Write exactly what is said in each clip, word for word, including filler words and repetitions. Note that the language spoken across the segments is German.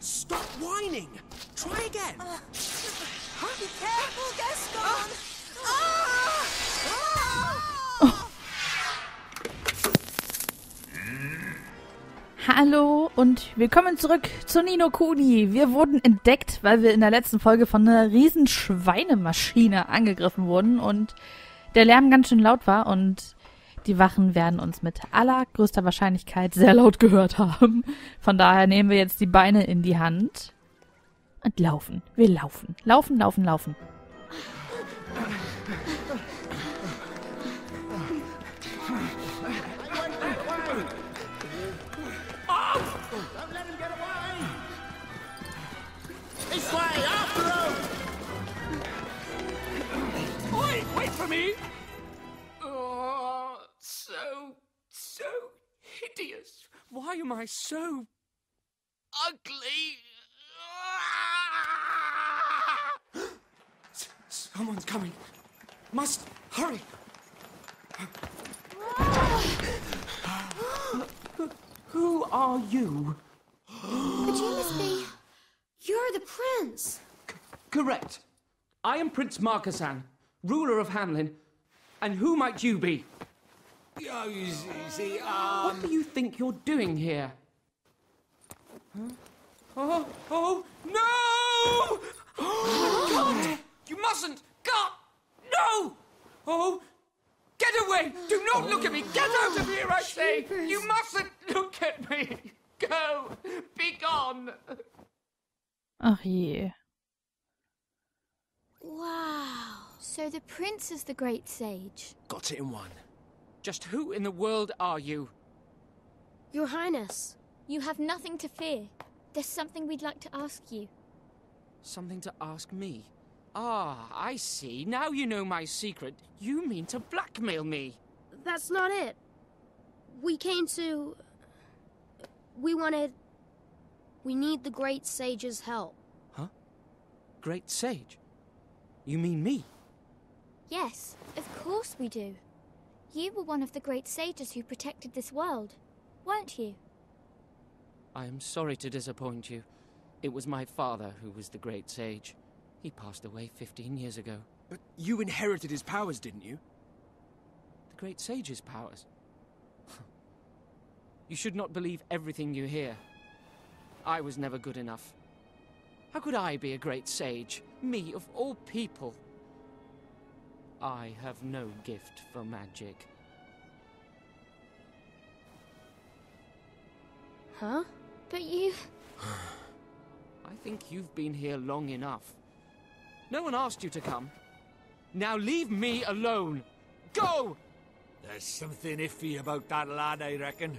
Stop whining! Try again! Uh, huh? Be careful, Gascon! Uh, ah! Ah! Oh. Hallo und willkommen zurück zu Ni no Kuni. Wir wurden entdeckt, weil wir in der letzten Folge von einer riesen Schweinemaschine angegriffen wurden und der Lärm ganz schön laut war und die Wachen werden uns mit allergrößter Wahrscheinlichkeit sehr laut gehört haben. Von daher nehmen wir jetzt die Beine in die Hand und laufen. Wir laufen. Laufen, laufen, laufen. Why am I so ugly? Someone's coming. Must hurry. Who are you? But you must be. You're the prince. C correct. I am Prince Marcassin, ruler of Hanlin. And who might you be? Oh, you see, you see, um... What do you think you're doing here? Huh? Oh, oh, no! Oh, God! You mustn't! God! No! Oh, get away! Do not look at me! Get out of here, I say! You mustn't look at me! Go! Be gone! Ach je. Wow. So the prince is the great sage. Got it in one. Just who in the world are you? Your Highness, you have nothing to fear. There's something we'd like to ask you. Something to ask me? Ah, I see. Now you know my secret. You mean to blackmail me. That's not it. We came to... We wanted... We need the Great Sage's help. Huh? Great Sage? You mean me? Yes, of course we do. You were one of the great sages who protected this world, weren't you? I am sorry to disappoint you. It was my father who was the great sage. He passed away fifteen years ago. But you inherited his powers, didn't you? The great sage's powers? You should not believe everything you hear. I was never good enough. How could I be a great sage? Me, of all people. I have no gift for magic. Huh? But you... I think you've been here long enough. No one asked you to come. Now leave me alone. Go! There's something iffy about that lad, I reckon.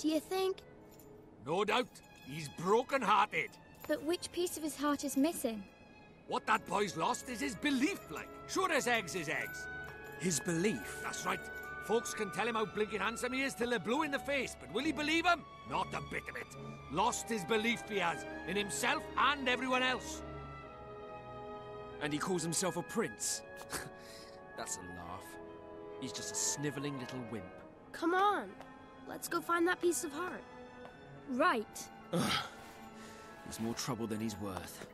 Do you think? No doubt. He's broken-hearted. But which piece of his heart is missing? What that boy's lost is his belief, like. Sure as eggs is eggs. His belief? That's right. Folks can tell him how blinking handsome he is till they're blue in the face, but will he believe him? Not a bit of it. Lost his belief he has, in himself and everyone else. And he calls himself a prince? That's a laugh. He's just a snivelling little wimp. Come on. Let's go find that piece of heart. Right. Ugh. There's more trouble than he's worth.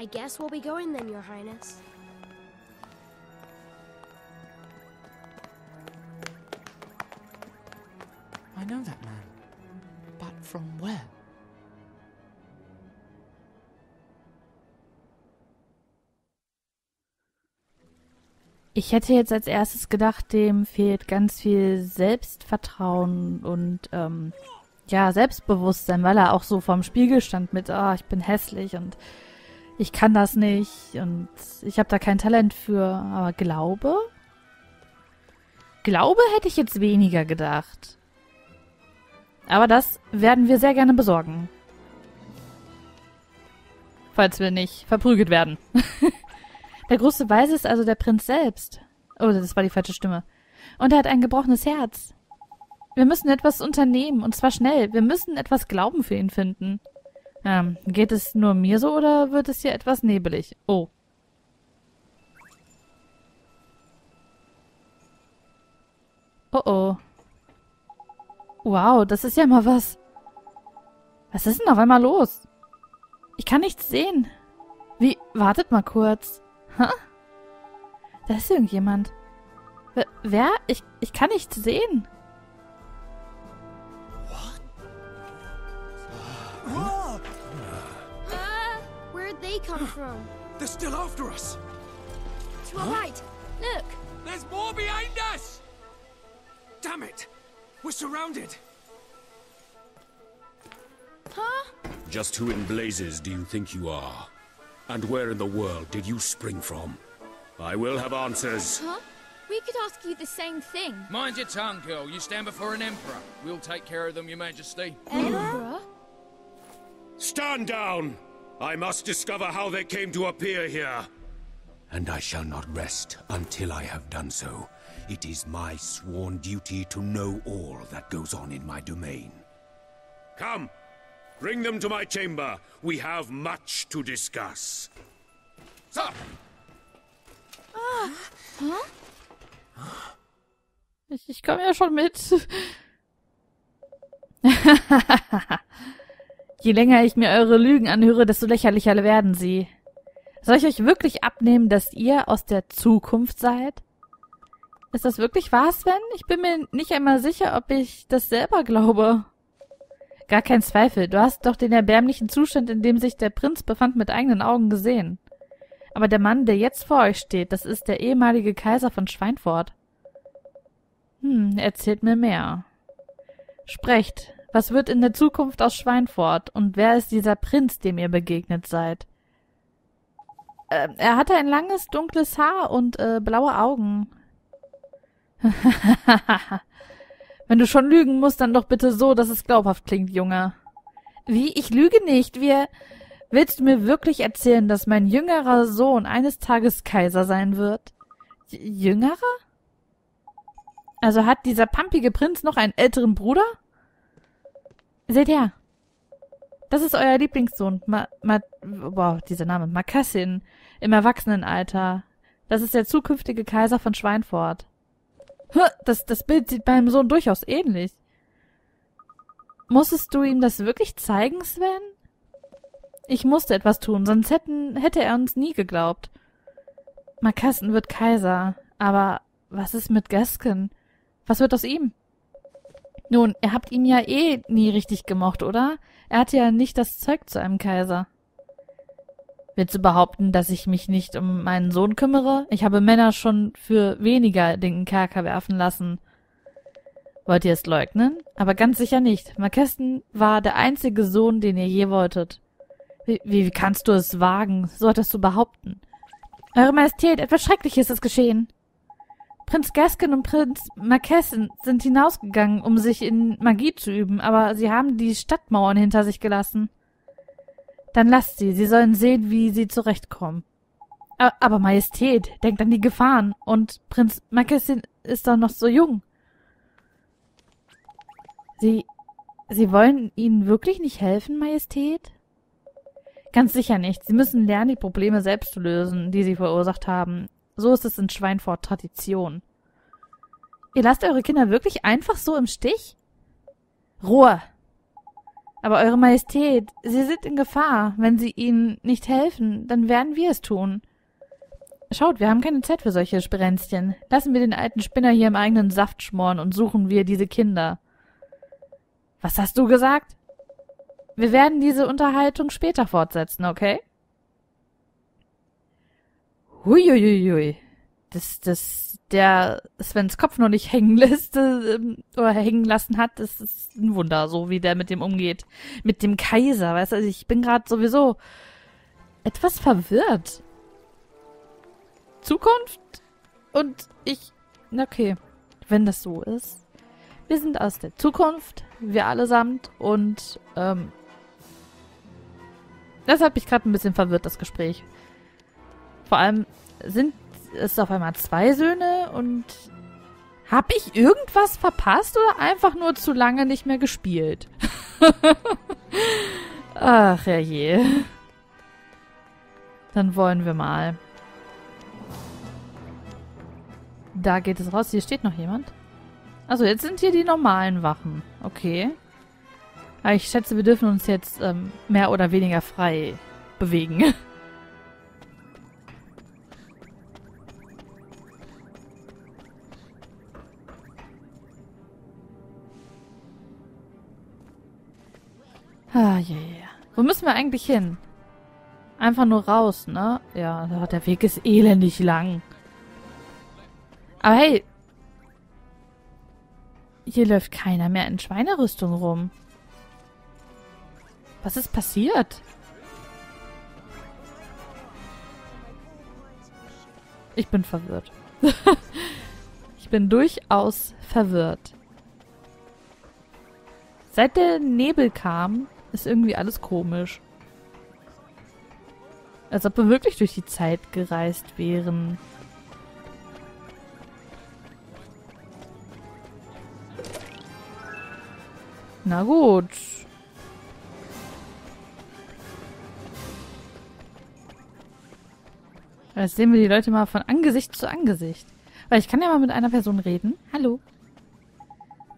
I guess we'll be going then, Your Highness. I know that man, but from where? Ich hätte jetzt als erstes gedacht, dem fehlt ganz viel Selbstvertrauen und ähm, ja, Selbstbewusstsein, weil er auch so vorm Spiegel stand mit, ah, oh, ich bin hässlich und ich kann das nicht und ich habe da kein Talent für, aber Glaube? Glaube hätte ich jetzt weniger gedacht. Aber das werden wir sehr gerne besorgen. Falls wir nicht verprügelt werden. Der große Weise ist also der Prinz selbst. Oh, das war die falsche Stimme. Und er hat ein gebrochenes Herz. Wir müssen etwas unternehmen, und zwar schnell. Wir müssen etwas Glauben für ihn finden. Ähm, geht es nur mir so, oder wird es hier etwas nebelig? Oh. Oh oh. Wow, das ist ja mal was. Was ist denn auf einmal los? Ich kann nichts sehen. Wie? Wartet mal kurz. Hä? Da ist irgendjemand. W- wer? Ich, ich kann nichts sehen. They come from? They're still after us. To our right. Look. There's more behind us. Damn it. We're surrounded. Huh? Just who in blazes do you think you are? And where in the world did you spring from? I will have answers. Huh? We could ask you the same thing. Mind your tongue, girl. You stand before an emperor. We'll take care of them, Your Majesty. Emperor? Stand down. I must discover how they came to appear here. And I shall not rest until I have done so. It is my sworn duty to know all that goes on in my domain. Come, bring them to my chamber. We have much to discuss. Sir! Ah, huh? Ich, ich komme ja schon mit. Je länger ich mir eure Lügen anhöre, desto lächerlicher werden sie. Soll ich euch wirklich abnehmen, dass ihr aus der Zukunft seid? Ist das wirklich wahr, Sven? Ich bin mir nicht einmal sicher, ob ich das selber glaube. Gar kein Zweifel, du hast doch den erbärmlichen Zustand, in dem sich der Prinz befand, mit eigenen Augen gesehen. Aber der Mann, der jetzt vor euch steht, das ist der ehemalige Kaiser von Schweinfurt. Hm, erzählt mir mehr. Sprecht. Was wird in der Zukunft aus Schweinfurt? Und wer ist dieser Prinz, dem ihr begegnet seid? Äh, er hatte ein langes, dunkles Haar und äh, blaue Augen. Wenn du schon lügen musst, dann doch bitte so, dass es glaubhaft klingt, Junge. Wie? Ich lüge nicht. Wir... Willst du mir wirklich erzählen, dass mein jüngerer Sohn eines Tages Kaiser sein wird? J- jüngerer? Also hat dieser pampige Prinz noch einen älteren Bruder? Seht her, das ist euer Lieblingssohn, Ma, Ma, boah, dieser Name, Marcassin, im Erwachsenenalter. Das ist der zukünftige Kaiser von Schweinfurt. Das, das Bild sieht meinem Sohn durchaus ähnlich. Musstest du ihm das wirklich zeigen, Sven? Ich musste etwas tun, sonst hätten, hätte er uns nie geglaubt. Marcassin wird Kaiser, aber was ist mit Gaskin? Was wird aus ihm? Nun, ihr habt ihn ja eh nie richtig gemocht, oder? Er hatte ja nicht das Zeug zu einem Kaiser. Willst du behaupten, dass ich mich nicht um meinen Sohn kümmere? Ich habe Männer schon für weniger den Kerker werfen lassen. Wollt ihr es leugnen? Aber ganz sicher nicht. Marcassin war der einzige Sohn, den ihr je wolltet. Wie, wie kannst du es wagen? So etwas zu behaupten. Eure Majestät, etwas Schreckliches ist geschehen. Prinz Gaskin und Prinz Marcassin sind hinausgegangen, um sich in Magie zu üben, aber sie haben die Stadtmauern hinter sich gelassen. Dann lasst sie, sie sollen sehen, wie sie zurechtkommen. Aber Majestät, denkt an die Gefahren und Prinz Marcassin ist doch noch so jung. Sie, sie wollen ihnen wirklich nicht helfen, Majestät? Ganz sicher nicht, sie müssen lernen, die Probleme selbst zu lösen, die sie verursacht haben. So ist es in Schweinfurt Tradition. Ihr lasst eure Kinder wirklich einfach so im Stich? Ruhe! Aber Eure Majestät, sie sind in Gefahr. Wenn sie ihnen nicht helfen, dann werden wir es tun. Schaut, wir haben keine Zeit für solche Spränzchen. Lassen wir den alten Spinner hier im eigenen Saft schmoren und suchen wir diese Kinder. Was hast du gesagt? Wir werden diese Unterhaltung später fortsetzen, okay? Huiuiuiui, das, das, der Svens Kopf noch nicht hängen lässt, äh, oder hängen lassen hat, das ist ein Wunder, so wie der mit dem umgeht. Mit dem Kaiser, weißt du, also ich bin gerade sowieso etwas verwirrt. Zukunft? Und ich, okay, wenn das so ist. Wir sind aus der Zukunft, wir allesamt, und, ähm, das hat mich gerade ein bisschen verwirrt, das Gespräch. Vor allem sind es auf einmal zwei Söhne und... Hab ich irgendwas verpasst oder einfach nur zu lange nicht mehr gespielt? Ach, herrje. Dann wollen wir mal. Da geht es raus. Hier steht noch jemand. Also jetzt sind hier die normalen Wachen. Okay. Aber ich schätze, wir dürfen uns jetzt ähm, mehr oder weniger frei bewegen. Ah, je, je. Wo müssen wir eigentlich hin? Einfach nur raus, ne? Ja, der Weg ist elendig lang. Aber hey, hier läuft keiner mehr in Schweinerüstung rum. Was ist passiert? Ich bin verwirrt. Ich bin durchaus verwirrt. Seit der Nebel kam, ist irgendwie alles komisch. Als ob wir wirklich durch die Zeit gereist wären. Na gut. Jetzt sehen wir die Leute mal von Angesicht zu Angesicht. Weil ich kann ja mal mit einer Person reden. Hallo.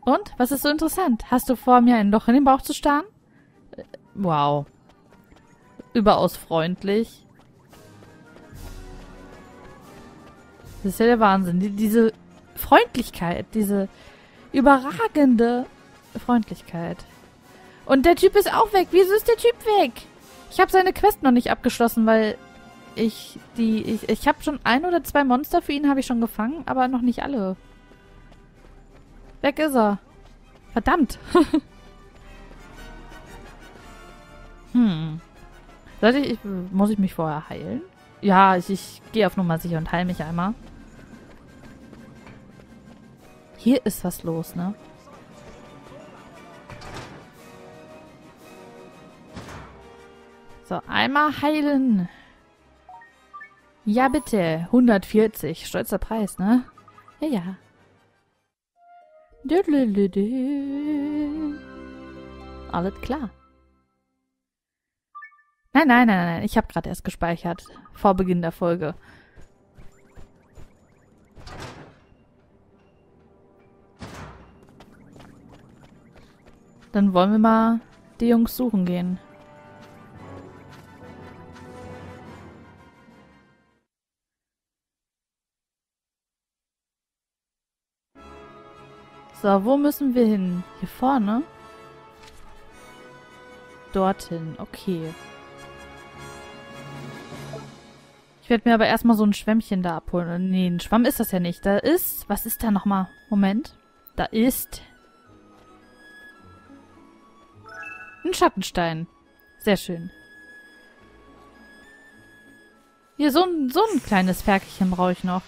Und? Was ist so interessant? Hast du vor, mir ein Loch in den Bauch zu starren? Wow. Überaus freundlich. Das ist ja der Wahnsinn. Die, diese Freundlichkeit, diese überragende Freundlichkeit. Und der Typ ist auch weg. Wieso ist der Typ weg? Ich habe seine Quest noch nicht abgeschlossen, weil ich die... Ich, ich habe schon ein oder zwei Monster für ihn habe ich schon gefangen, aber noch nicht alle. Weg ist er. Verdammt. Hm. Sollte ich, ich... Muss ich mich vorher heilen? Ja, ich, ich gehe auf Nummer sicher und heile mich einmal. Hier ist was los, ne? So, einmal heilen. Ja, bitte. hundertvierzig. Stolzer Preis, ne? Ja, ja. Alles klar. Nein, nein, nein, nein. Ich habe gerade erst gespeichert. Vor Beginn der Folge. Dann wollen wir mal die Jungs suchen gehen. So, wo müssen wir hin? Hier vorne? Dorthin, okay. Ich werde mir aber erstmal so ein Schwämmchen da abholen. Nee, ein Schwamm ist das ja nicht. Da ist... Was ist da nochmal? Moment. Da ist... ein Schattenstein. Sehr schön. Hier, so ein, so ein kleines Ferkelchen brauche ich noch.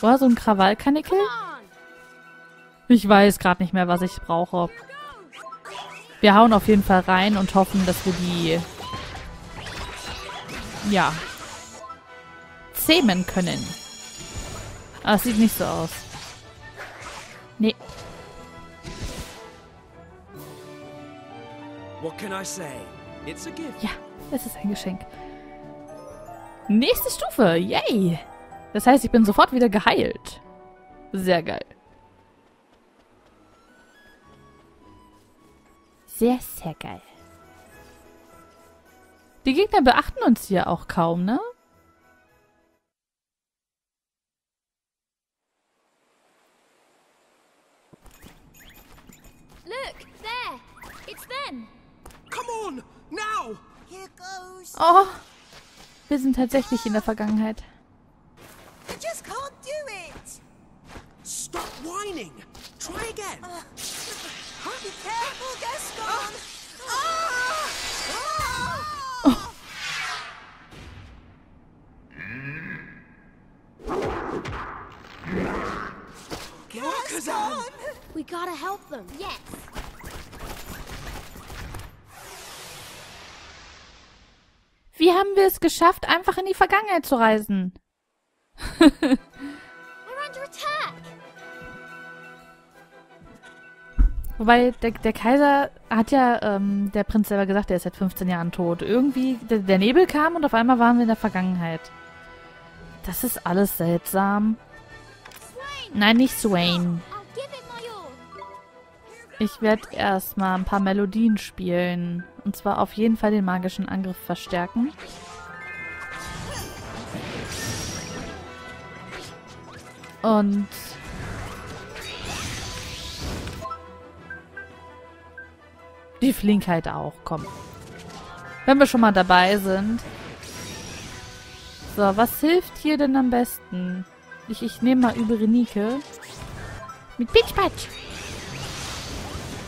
Oder so ein Krawallkanickel? Ich weiß gerade nicht mehr, was ich brauche. Wir hauen auf jeden Fall rein und hoffen, dass wir die... ja. Zähmen können. Aber es sieht nicht so aus. Nee. Ja, es ist ein Geschenk. Nächste Stufe. Yay! Das heißt, ich bin sofort wieder geheilt. Sehr geil. Sehr, sehr geil. Die Gegner beachten uns hier auch kaum, ne? Look, there. It's them. Come on, now. Here goes. Oh, wir sind tatsächlich in der Vergangenheit. Stop whining! Try again! Uh, be careful, Gascon! Uh, ah! Oh. Gascon! We gotta help them! Yes! Wie haben wir es geschafft, einfach in die Vergangenheit zu reisen? Wobei, der, der Kaiser hat ja, ähm, der Prinz selber gesagt, der ist seit fünfzehn Jahren tot. Irgendwie, der, der Nebel kam und auf einmal waren wir in der Vergangenheit. Das ist alles seltsam. Nein, nicht Swain. Ich werde erstmal ein paar Melodien spielen. Und zwar auf jeden Fall den magischen Angriff verstärken. Und die Flinkheit auch, komm. Wenn wir schon mal dabei sind. So, was hilft hier denn am besten? Ich, ich nehme mal Überenike. Mit Pitchpatsch.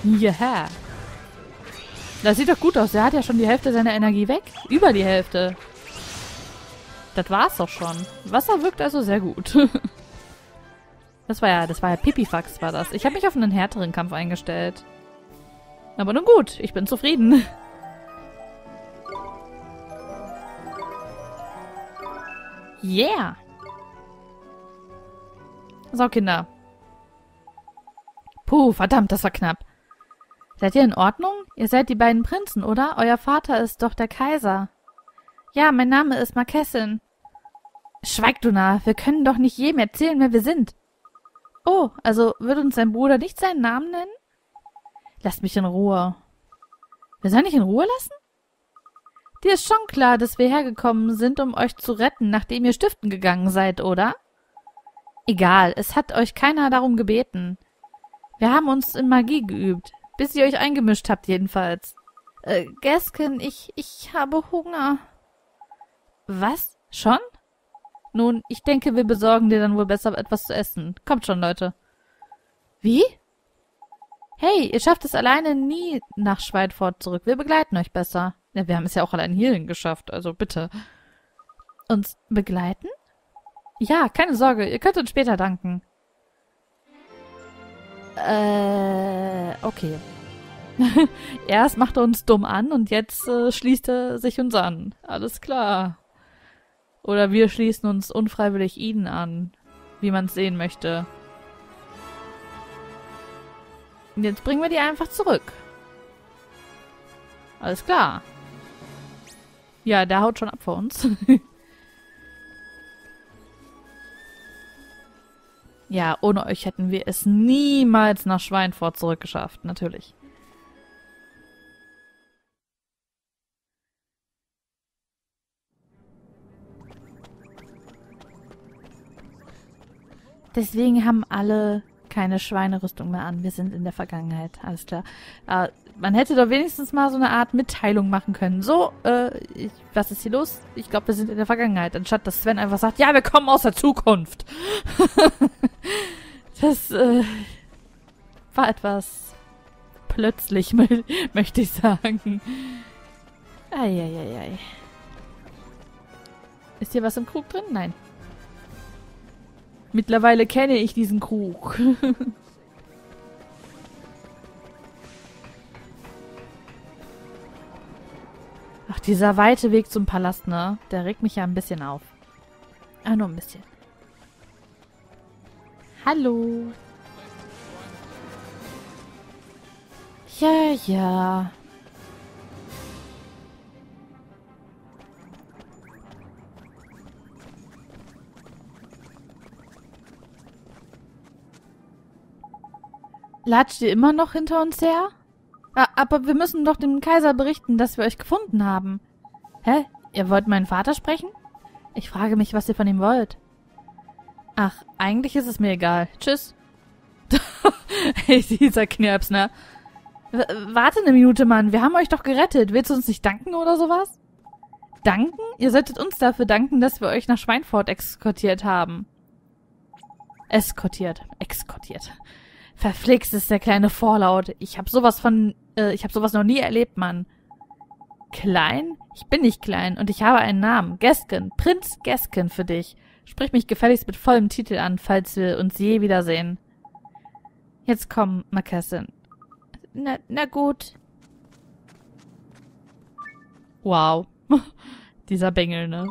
Yeah. Das sieht doch gut aus. Der hat ja schon die Hälfte seiner Energie weg. Über die Hälfte. Das war's doch schon. Wasser wirkt also sehr gut. Das war ja, das war ja Pipifax, war das. Ich habe mich auf einen härteren Kampf eingestellt. Aber nun gut, ich bin zufrieden. Yeah! So, Kinder. Puh, verdammt, das war knapp. Seid ihr in Ordnung? Ihr seid die beiden Prinzen, oder? Euer Vater ist doch der Kaiser. Ja, mein Name ist Marcassin. Schweig, du Narr, wir können doch nicht jedem erzählen, wer wir sind. Oh, also wird uns sein Bruder nicht seinen Namen nennen? Lasst mich in Ruhe. Wir sollen dich in Ruhe lassen? Dir ist schon klar, dass wir hergekommen sind, um euch zu retten, nachdem ihr stiften gegangen seid, oder? Egal, es hat euch keiner darum gebeten. Wir haben uns in Magie geübt, bis ihr euch eingemischt habt jedenfalls. Äh, Gaskin, ich, ich habe Hunger. Was? Schon? Nun, ich denke, wir besorgen dir dann wohl besser etwas zu essen. Kommt schon, Leute. Wie? Hey, ihr schafft es alleine nie nach Schweinfurt zurück. Wir begleiten euch besser. Ja, wir haben es ja auch allein hierhin geschafft, also bitte. Uns begleiten? Ja, keine Sorge, ihr könnt uns später danken. Äh, okay. Erst macht er uns dumm an und jetzt äh, schließt er sich uns an. Alles klar. Oder wir schließen uns unfreiwillig ihnen an, wie man es sehen möchte. Und jetzt bringen wir die einfach zurück. Alles klar. Ja, der haut schon ab vor uns. Ja, ohne euch hätten wir es niemals nach Schweinfurt zurückgeschafft, natürlich. Deswegen haben alle keine Schweinerüstung mehr an. Wir sind in der Vergangenheit. Alles klar. Äh, man hätte doch wenigstens mal so eine Art Mitteilung machen können. So, äh, ich, was ist hier los? Ich glaube, wir sind in der Vergangenheit. Anstatt, dass Sven einfach sagt, ja, wir kommen aus der Zukunft. Das, äh, war etwas plötzlich, möchte ich sagen. Eieiei. Ist hier was im Krug drin? Nein. Mittlerweile kenne ich diesen Krug. Ach, dieser weite Weg zum Palast, ne? Der regt mich ja ein bisschen auf. Ah, nur ein bisschen. Hallo. Ja, ja. Latscht ihr immer noch hinter uns her? Ah, aber wir müssen doch dem Kaiser berichten, dass wir euch gefunden haben. Hä? Ihr wollt meinen Vater sprechen? Ich frage mich, was ihr von ihm wollt. Ach, eigentlich ist es mir egal. Tschüss. Hey, dieser Knirps, ne? W warte eine Minute, Mann. Wir haben euch doch gerettet. Willst du uns nicht danken oder sowas? Danken? Ihr solltet uns dafür danken, dass wir euch nach Schweinfurt eskortiert haben. Eskortiert. Exkortiert. Verflixt ist der kleine Vorlaut. Ich hab sowas von... Äh, ich hab sowas noch nie erlebt, Mann. Klein? Ich bin nicht klein und ich habe einen Namen. Gaskin. Prinz Gaskin für dich. Sprich mich gefälligst mit vollem Titel an, falls wir uns je wiedersehen. Jetzt komm, Marcassin. Na, na gut. Wow. Dieser Bengel, ne?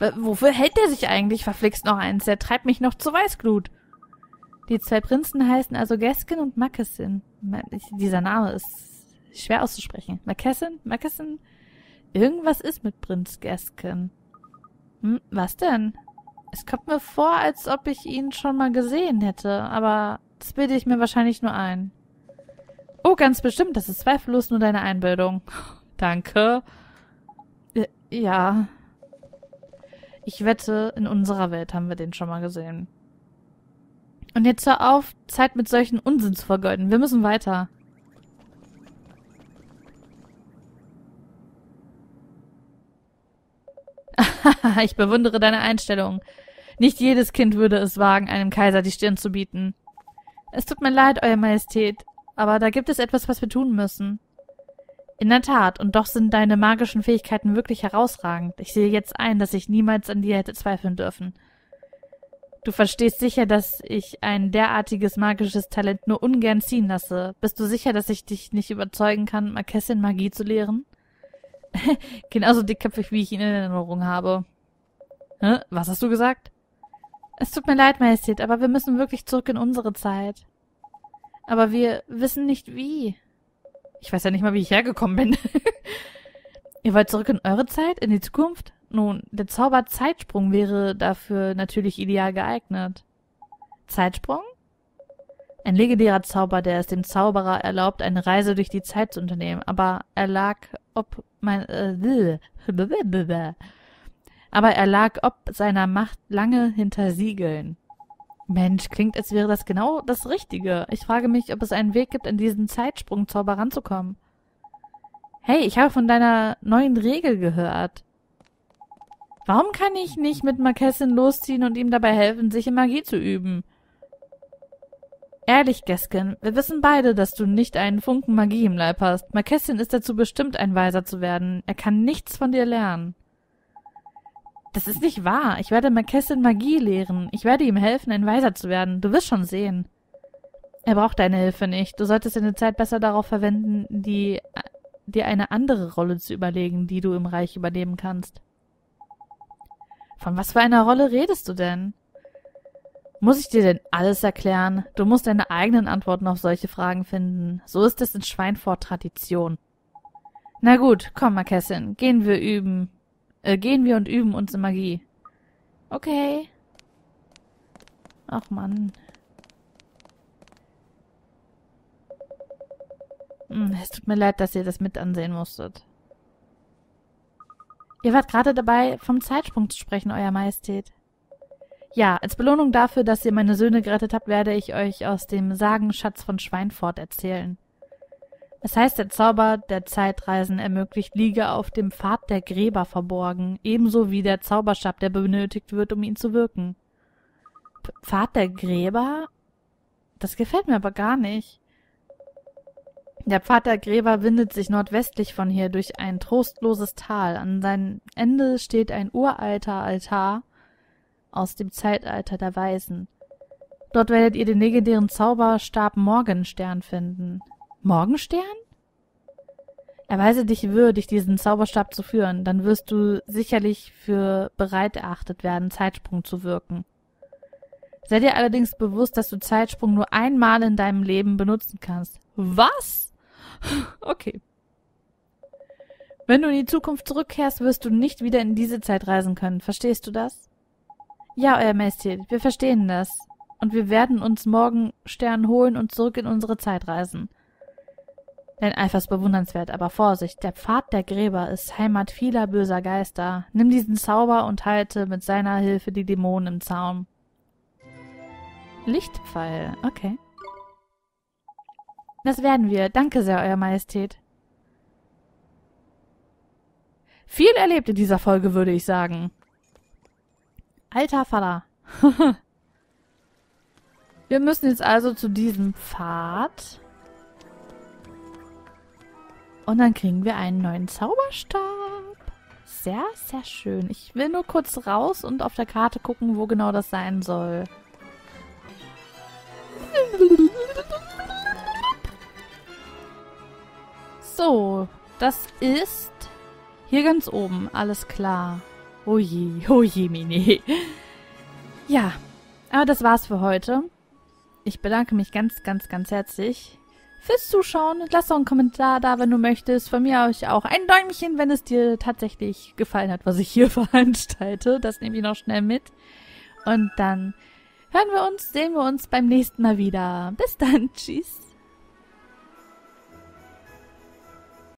W- wofür hält der sich eigentlich? Verflixt noch eins. Der treibt mich noch zur Weißglut. Die zwei Prinzen heißen also Gaskin und Marcassin. Dieser Name ist schwer auszusprechen. Marcassin? Marcassin? Irgendwas ist mit Prinz Gaskin. Hm, was denn? Es kommt mir vor, als ob ich ihn schon mal gesehen hätte, aber das bilde ich mir wahrscheinlich nur ein. Oh, ganz bestimmt. Das ist zweifellos nur deine Einbildung. Danke. Ja. Ich wette, in unserer Welt haben wir den schon mal gesehen. Und jetzt hör auf, Zeit mit solchen Unsinn zu vergeuden. Wir müssen weiter. Ich bewundere deine Einstellung. Nicht jedes Kind würde es wagen, einem Kaiser die Stirn zu bieten. Es tut mir leid, Euer Majestät, aber da gibt es etwas, was wir tun müssen. In der Tat, und doch sind deine magischen Fähigkeiten wirklich herausragend. Ich sehe jetzt ein, dass ich niemals an dir hätte zweifeln dürfen. Du verstehst sicher, dass ich ein derartiges magisches Talent nur ungern ziehen lasse. Bist du sicher, dass ich dich nicht überzeugen kann, Marcassin Magie zu lehren? Genauso dickköpfig, wie ich ihn in Erinnerung habe. Hä? Was hast du gesagt? Es tut mir leid, Majestät, aber wir müssen wirklich zurück in unsere Zeit. Aber wir wissen nicht, wie. Ich weiß ja nicht mal, wie ich hergekommen bin. Ihr wollt zurück in eure Zeit? In die Zukunft? Nun, der Zauber Zeitsprung wäre dafür natürlich ideal geeignet. Zeitsprung? Ein legendärer Zauber, der es dem Zauberer erlaubt, eine Reise durch die Zeit zu unternehmen, aber er lag ob mein äh, aber er lag ob seiner Macht lange hinter Siegeln. Mensch, klingt, als wäre das genau das Richtige. Ich frage mich, ob es einen Weg gibt, an diesen Zeitsprungzauber ranzukommen. Hey, ich habe von deiner neuen Regel gehört. Warum kann ich nicht mit Marcassin losziehen und ihm dabei helfen, sich in Magie zu üben? Ehrlich, Gaskin, wir wissen beide, dass du nicht einen Funken Magie im Leib hast. Marcassin ist dazu bestimmt, ein Weiser zu werden. Er kann nichts von dir lernen. Das ist nicht wahr. Ich werde Marcassin Magie lehren. Ich werde ihm helfen, ein Weiser zu werden. Du wirst schon sehen. Er braucht deine Hilfe nicht. Du solltest deine Zeit besser darauf verwenden, die, dir eine andere Rolle zu überlegen, die du im Reich übernehmen kannst. Von was für einer Rolle redest du denn? Muss ich dir denn alles erklären? Du musst deine eigenen Antworten auf solche Fragen finden. So ist es in Schweinfurt Tradition. Na gut, komm, Marcassin, gehen wir üben. Äh, gehen wir und üben uns in Magie. Okay. Ach Mann. Hm, es tut mir leid, dass ihr das mit ansehen musstet. Ihr wart gerade dabei, vom Zeitsprung zu sprechen, Euer Majestät. Ja, als Belohnung dafür, dass ihr meine Söhne gerettet habt, werde ich euch aus dem Sagenschatz von Schweinfurt erzählen. Es heißt, der Zauber der Zeitreisen ermöglicht, liege auf dem Pfad der Gräber verborgen, ebenso wie der Zauberstab, der benötigt wird, um ihn zu wirken. P- Pfad der Gräber? Das gefällt mir aber gar nicht. Der Pfad der Gräber windet sich nordwestlich von hier durch ein trostloses Tal. An seinem Ende steht ein uralter Altar aus dem Zeitalter der Weisen. Dort werdet ihr den legendären Zauberstab Morgenstern finden. Morgenstern? Erweise dich würdig, diesen Zauberstab zu führen, dann wirst du sicherlich für bereit erachtet werden, Zeitsprung zu wirken. Sei dir allerdings bewusst, dass du Zeitsprung nur einmal in deinem Leben benutzen kannst. Was? Okay. Wenn du in die Zukunft zurückkehrst, wirst du nicht wieder in diese Zeit reisen können. Verstehst du das? Ja, Euer Majestät, wir verstehen das. Und wir werden uns Morgenstern holen und zurück in unsere Zeit reisen. Dein Eifer ist bewundernswert, aber Vorsicht, der Pfad der Gräber ist Heimat vieler böser Geister. Nimm diesen Zauber und halte mit seiner Hilfe die Dämonen im Zaum. Lichtpfeil, okay. Das werden wir. Danke sehr, Euer Majestät. Viel erlebt in dieser Folge, würde ich sagen. Alter Vater. Wir müssen jetzt also zu diesem Pfad. Und dann kriegen wir einen neuen Zauberstab. Sehr, sehr schön. Ich will nur kurz raus und auf der Karte gucken, wo genau das sein soll. So, das ist hier ganz oben. Alles klar. Oh je, oh je, mine. Ja, aber das war's für heute. Ich bedanke mich ganz, ganz, ganz herzlich fürs Zuschauen. Lass doch einen Kommentar da, wenn du möchtest. Von mir euch auch ein Däumchen, wenn es dir tatsächlich gefallen hat, was ich hier veranstalte. Das nehme ich noch schnell mit. Und dann hören wir uns, sehen wir uns beim nächsten Mal wieder. Bis dann, tschüss.